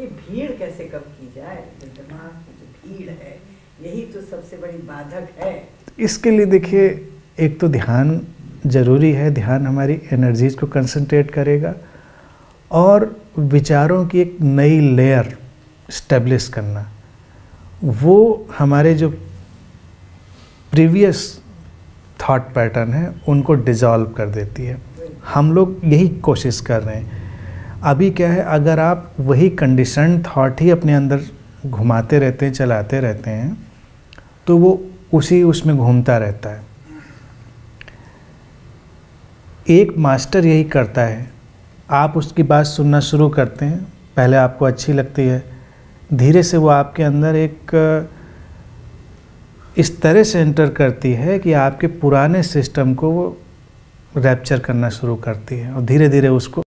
ये भीड़ कैसे कम की जाए, दिमाग की जो भीड़ है यही तो सबसे बड़ी बाधक है। इसके लिए देखिए एक तो ध्यान जरूरी है, ध्यान हमारी एनर्जीज को कंसंट्रेट करेगा और विचारों की एक नई लेयर इस्टेब्लिश करना, वो हमारे जो प्रीवियस थॉट पैटर्न है उनको डिज़ॉल्व कर देती है। हम लोग यही कोशिश कर रहे हैं। अभी क्या है, अगर आप वही कंडीशन थॉट ही अपने अंदर घुमाते रहते हैं, चलाते रहते हैं, तो वो उसी उसमें घूमता रहता है। एक मास्टर यही करता है, आप उसकी बात सुनना शुरू करते हैं, पहले आपको अच्छी लगती है, धीरे से वो आपके अंदर एक इस तरह से एंटर करती है कि आपके पुराने सिस्टम को वो रैप्चर करना शुरू करती है और धीरे धीरे उसको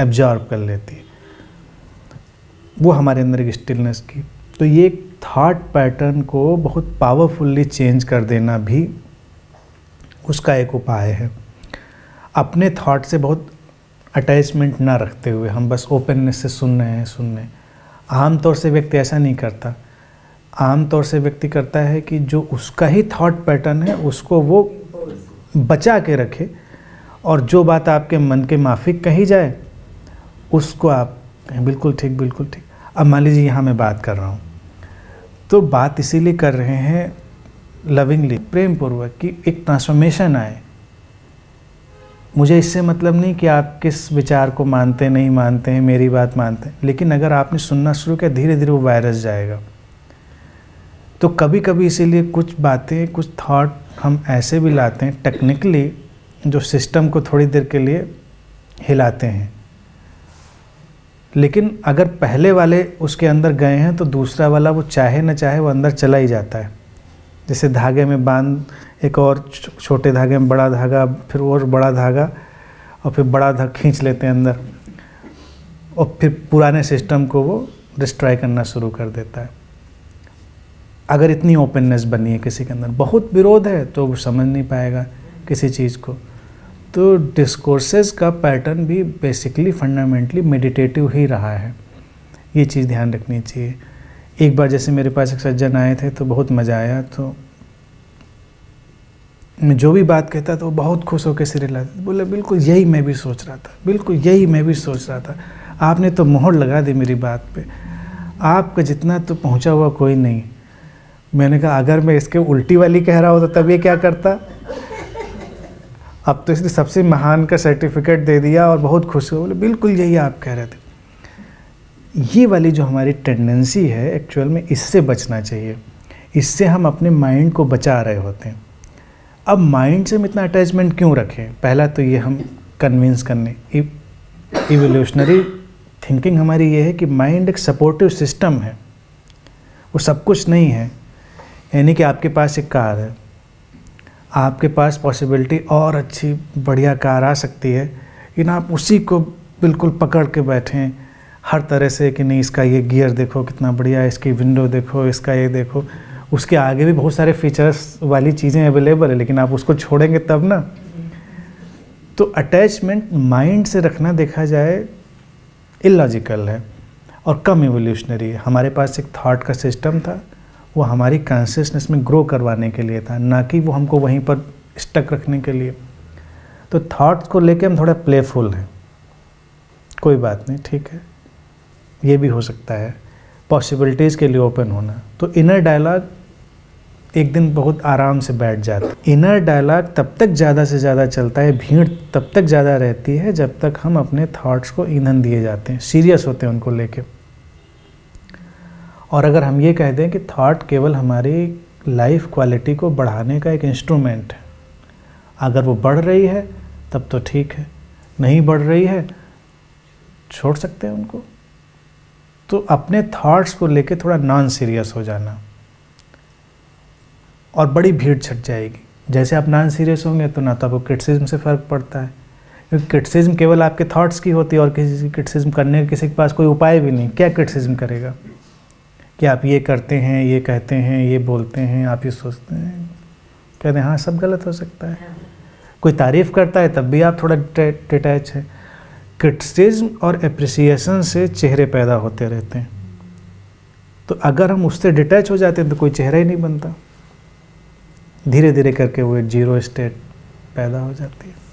एब्जॉर्ब कर लेती है। वो हमारे अंदर एक स्टिलनेस की, तो ये थॉट पैटर्न को बहुत पावरफुली चेंज कर देना भी उसका एक उपाय है। अपने थॉट से बहुत अटैचमेंट ना रखते हुए हम बस ओपननेस से सुन रहे हैं आमतौर से व्यक्ति ऐसा नहीं करता। आमतौर से व्यक्ति करता है कि जो उसका ही थॉट पैटर्न है उसको वो बचा के रखे और जो बात आपके मन के माफिक कही जाए उसको आप कहें बिल्कुल ठीक, बिल्कुल ठीक। अब मान लीजिए यहाँ मैं बात कर रहा हूँ, तो बात इसीलिए कर रहे हैं लविंगली, प्रेमपूर्वक, कि एक ट्रांसफॉर्मेशन आए। मुझे इससे मतलब नहीं कि आप किस विचार को मानते नहीं मानते हैं, मेरी बात मानते हैं, लेकिन अगर आपने सुनना शुरू किया धीरे धीरे वो वायरस जाएगा। तो कभी कभी इसीलिए कुछ बातें, कुछ थॉट हम ऐसे भी लाते हैं टेक्निकली जो सिस्टम को थोड़ी देर के लिए हिलाते हैं, लेकिन अगर पहले वाले उसके अंदर गए हैं तो दूसरा वाला वो चाहे ना चाहे वो अंदर चला ही जाता है। जैसे धागे में बांध, एक और छोटे धागे में बड़ा धागा, फिर और बड़ा धागा, और फिर बड़ा धागा खींच लेते हैं अंदर और फिर पुराने सिस्टम को वो डिस्ट्रॉय करना शुरू कर देता है। अगर इतनी ओपननेस बनी है किसी के अंदर, बहुत विरोध है तो वो समझ नहीं पाएगा किसी चीज़ को। तो डिस्कोर्सेस का पैटर्न भी बेसिकली फंडामेंटली मेडिटेटिव ही रहा है, ये चीज़ ध्यान रखनी चाहिए। एक बार जैसे मेरे पास एक सज्जन आए थे तो बहुत मज़ा आया, तो मैं जो भी बात कहता तो वो बहुत खुश होकर सिर हिलाते, बोले बिल्कुल यही मैं भी सोच रहा था, बिल्कुल यही मैं भी सोच रहा था, आपने तो मोहर लगा दी मेरी बात पे, आपका जितना तो पहुंचा हुआ कोई नहीं। मैंने कहा अगर मैं इसके उल्टी वाली कह रहा होता तब ये क्या करता, अब तो इसने सबसे महान का सर्टिफिकेट दे दिया और बहुत खुश हुआ। बोले बिल्कुल यही आप कह रहे थे। ये वाली जो हमारी टेंडेंसी है एक्चुअल में, इससे बचना चाहिए, इससे हम अपने माइंड को बचा रहे होते हैं। अब माइंड से हम इतना अटैचमेंट क्यों रखें, पहला तो ये हम कन्विंस करने, इवोल्यूशनरी थिंकिंग हमारी ये है कि माइंड एक सपोर्टिव सिस्टम है, वो सब कुछ नहीं है। यानी कि आपके पास एक कार है, आपके पास पॉसिबिलिटी और अच्छी बढ़िया कार आ सकती है, लेकिन आप उसी को बिल्कुल पकड़ के बैठे हैं हर तरह से कि नहीं इसका ये गियर देखो कितना बढ़िया है, इसकी विंडो देखो, इसका ये देखो। उसके आगे भी बहुत सारे फीचर्स वाली चीज़ें अवेलेबल है, लेकिन आप उसको छोड़ेंगे तब ना। तो अटैचमेंट माइंड से रखना देखा जाए इलॉजिकल है और कम इवोल्यूशनरी है। हमारे पास एक थॉट का सिस्टम था, वो हमारी कॉन्शियसनेस में ग्रो करवाने के लिए था, ना कि वो हमको वहीं पर स्टक रखने के लिए। तो थॉट्स को लेके हम थोड़ा प्लेफुल हैं, कोई बात नहीं, ठीक है, ये भी हो सकता है, पॉसिबिलिटीज़ के लिए ओपन होना। तो इनर डायलॉग एक दिन बहुत आराम से बैठ जाता है। इनर डायलॉग तब तक ज़्यादा से ज़्यादा चलता है, भीड़ तब तक ज़्यादा रहती है जब तक हम अपने थॉट्स को ईंधन दिए जाते हैं, सीरियस होते हैं उनको लेके। और अगर हम ये कह दें कि थॉट केवल हमारी लाइफ क्वालिटी को बढ़ाने का एक इंस्ट्रूमेंट है, अगर वो बढ़ रही है तब तो ठीक है, नहीं बढ़ रही है छोड़ सकते हैं उनको। तो अपने थॉट्स को लेके थोड़ा नॉन सीरियस हो जाना और बड़ी भीड़ छट जाएगी। जैसे आप नॉन सीरियस होंगे तो ना तो आपको क्रिटिसिज्म से फ़र्क पड़ता है, क्योंकि क्रिटिसिज्म केवल आपके थॉट्स की होती है और किसी की क्रिटिसिज्म करने का किसी के पास कोई उपाय भी नहीं। क्या क्रिटिसिज्म करेगा कि आप ये करते हैं, ये कहते हैं, ये बोलते हैं, आप ये सोचते हैं, कह रहे हैं, हाँ सब गलत हो सकता है। कोई तारीफ़ करता है तब भी आप थोड़ा डिटैच हैं। क्रिटिसिज्म और एप्रिसिएशन से चेहरे पैदा होते रहते हैं। तो अगर हम उससे डिटैच हो जाते हैं तो कोई चेहरा ही नहीं बनता। धीरे धीरे करके वो जीरो स्टेट पैदा हो जाती है।